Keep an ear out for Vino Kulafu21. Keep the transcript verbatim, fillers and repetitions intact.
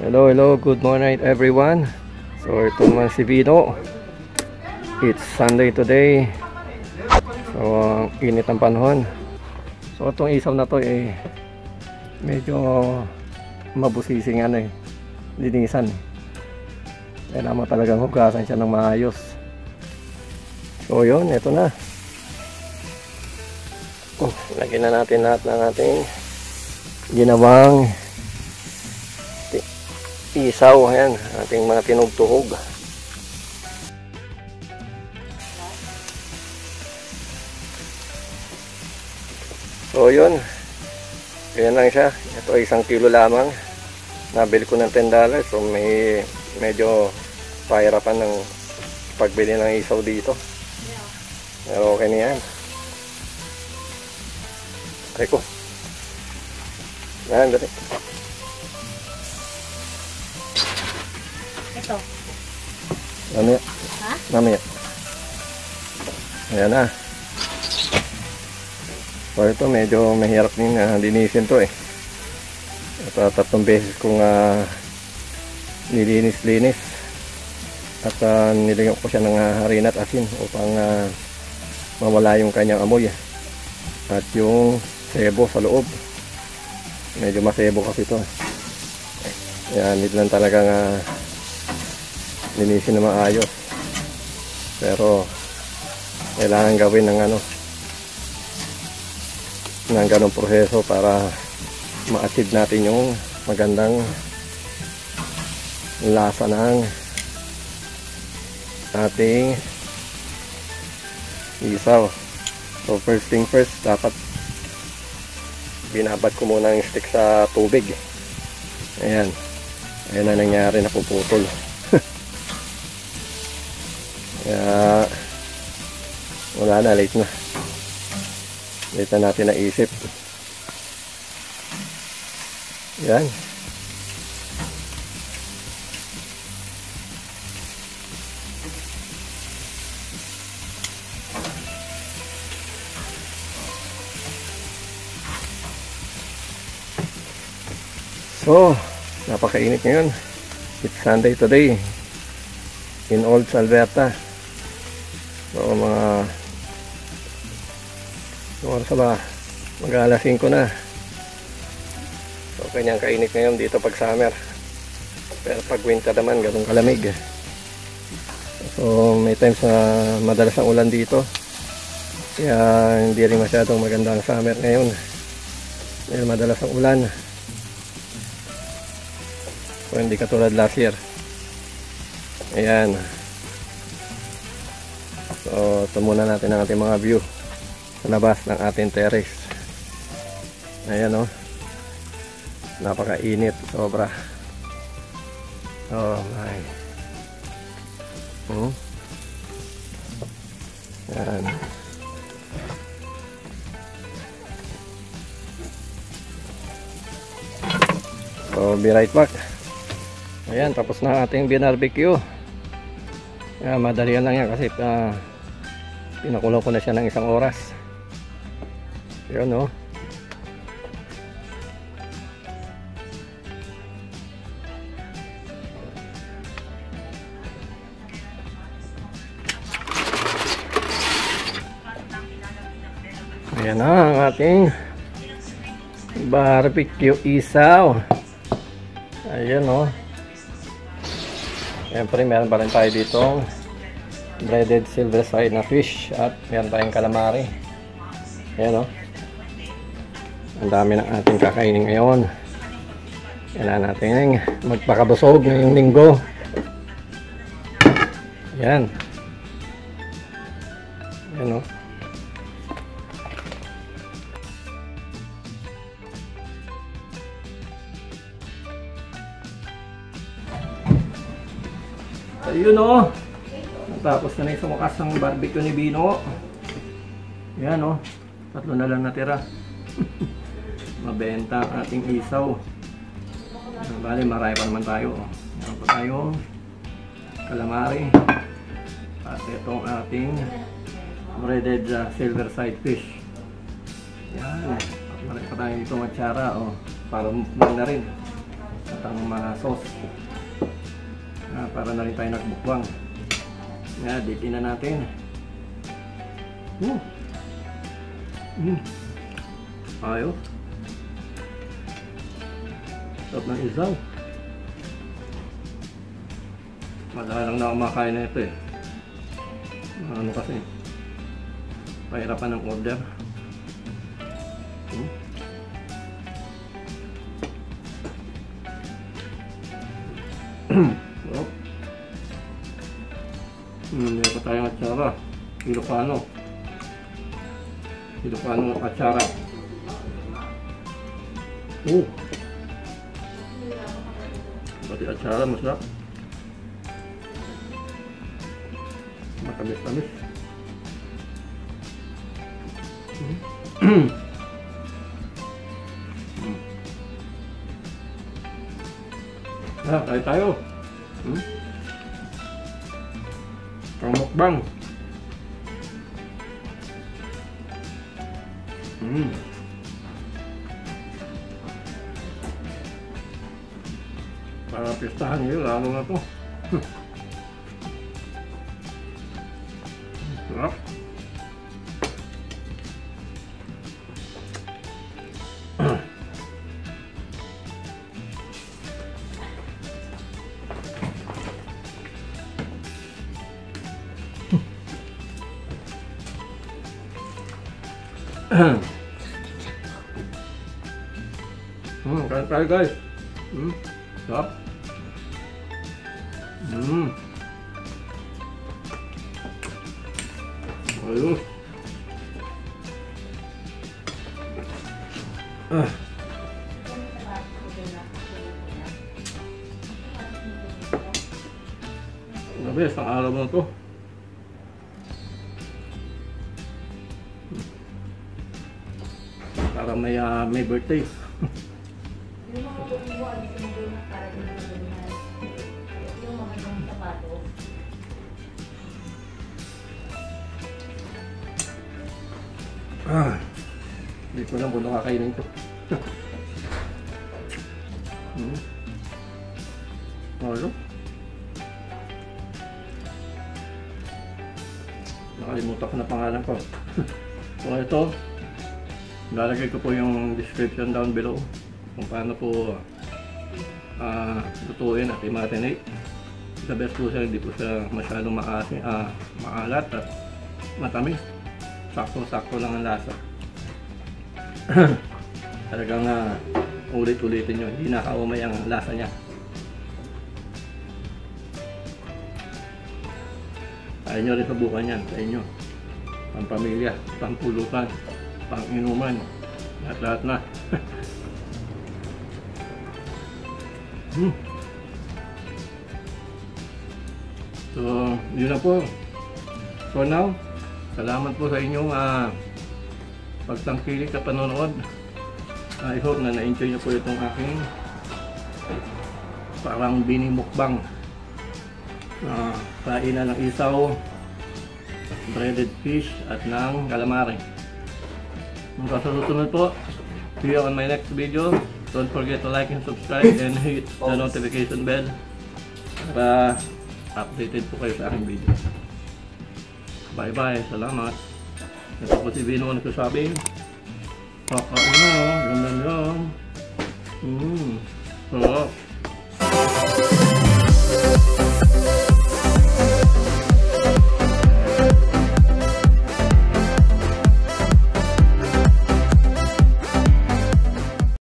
Hello, hello, good morning everyone. So ito naman si Vino. It's Sunday today. So ang init ng panahon. So itong isaw na to eh medyo mabusising ano eh, linisan eh. Kailangan talagang hugasan siya ng maayos. So yun, ito na. Oh, lagyan na natin lahat ng ating ginawang isaw. Ayan, ating mga tinugtuhog. So yun, ganyan lang siya. Ito ay isang kilo lamang. Nabili ko ng ten dollars. So may medyo pahirapan ng pagbili ng isaw dito. Pero okay na yan. Eko. Yan, dali. Ito. Mamaya. Ha? Mamaya. Ayan na. So ito medyo mahirap din uh, linisin to eh. At tatlong beses kong uh, nilinis-linis. At uh, nilagyan ko siya ng uh, harina at asin upang uh, mawala yung kanyang amoy. At yung sebo sa loob, medyo masebo kasi ito. Yan, need lang talaga nga linisin na maayos, pero kailangan gawin ng ano, ng ganong proseso para ma-achieve natin yung magandang lasa ng ating isaw. So first thing first, dapat binabad ko muna yung stick sa tubig. Ayan. Ayan na nangyari, napuputol. Kaya wala na, late na. Late na natin naisip. Ayan. So, napakainit ngayon. It's Sunday today in Olds, Alberta. So, mga oras ba? mag-alas singko na. So, kanyang kainit ngayon dito pag summer. Pero pag winter naman, ganun kalamig. So, may times na madalas ang ulan dito. Kaya hindi rin masyadong maganda ang summer ngayon. Dahil madalas ang ulan. So, hindi katulad last year. Ayan. So, ito muna natin ang ating mga view sa labas ng ating terrace. Ayan o. Oh. Napakainit. Sobra. Oh my. Hmm. Ayan. So, be right back. Ayan, tapos na ating binarbecue. Ayan, madalian lang yan kasi uh, pinakulo ko na siya ng isang oras. Ayan, no? Ayan na ang ating barbecue isaw. Ayan, no? Siyempre, meron pa rin tayo dito breaded silver side na fish at meron tayong calamari. Ayan o. Ang dami ng ating kakainin ngayon. Kailangan natin magpakabusog ngayong linggo. Ayan. Ayan o. Ayun o, natapos na na yung sumukas ng barbecue ni Vino. Ayan o, tatlo na lang natira. Mabenta ang ating isaw. Bali, marami pa naman tayo. Meron pa tayong calamari at itong ating breaded uh, silver side fish. Ayan, marami pa tayong itong atsara o, para mukbang na rin. At ng mga sauce ah, para na rin tayo nagbukbang. Nga, dipin na natin. mm. Mm. Ayo sarap ng isaw. Madalang na kumakain na ito eh. Ano kasi pahirapan ng order. hmm. So, hindi pa tayong atsara. Ilocano Ilocano atsara. Oh, pati atsara masarap. Matamis-tamis. Hmm. Ah, tayo tayo. Hmm? Pang-mukbang. Hmm. Para pistahan yun, lalo na to. Hmm. Sarap. Hmm, kain tayo guys. Hmm, sarap. Hmm. Ayun. Ah. Grabe, isang araw na to. Para may, uh, may birthday. Yung mga bubuwa, gusto mo doon para doon na doon na yung mga yung tapato. Ah, hindi ko lang po nakakainin ito. Hmm. Ano? Nakalimutan ko na pangalan ko. So ito, lalagay ko po yung description down below kung paano po uh, lutuin at i-marinate. The best po siya, hindi po siya masyadong maasim, uh, maalat at matamis. Sakto-sakto lang ang lasa. Talagang uh, ulit-ulitin nyo, hindi nakaumay ang lasa niya. Kaya nyo rin subukan yan, kaya nyo. Pampamilya, pampulukan, pang-inuman, lahat-lahat na. hmm. So, yun na po. For now, salamat po sa inyong uh, pagtangkilik at panonood. I hope na na-enjoy nyo po itong aking parang binimukbang. Uh, kainan ng isaw, breaded fish at ng calamari. Hanggang sa susunod po, see you on my next video. Don't forget to like and subscribe and hit the notification bell para updated po kayo sa aking video. Bye bye, salamat. Ito po si Vino nagsasabi, kakain na, ganda nyo. Mmm, sarap.